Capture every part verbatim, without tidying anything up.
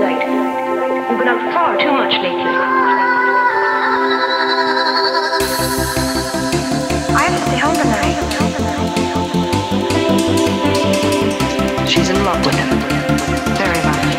last night. You've been out far too much lately. I have to stay home tonight. She's in love with him. Very much.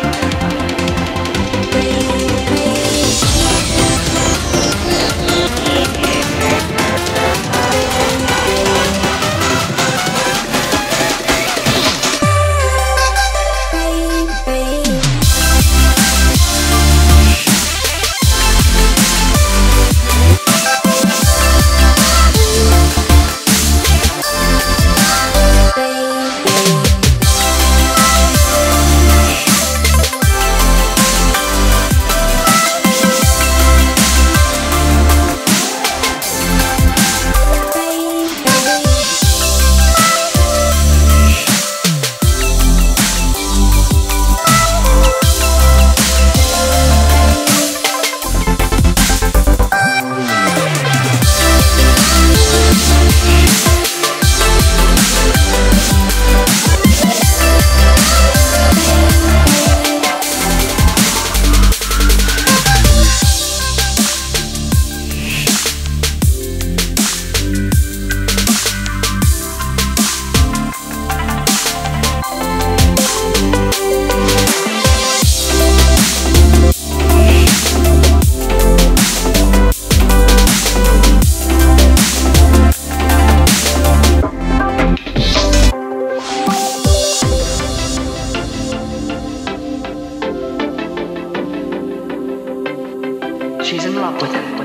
She's in love with him.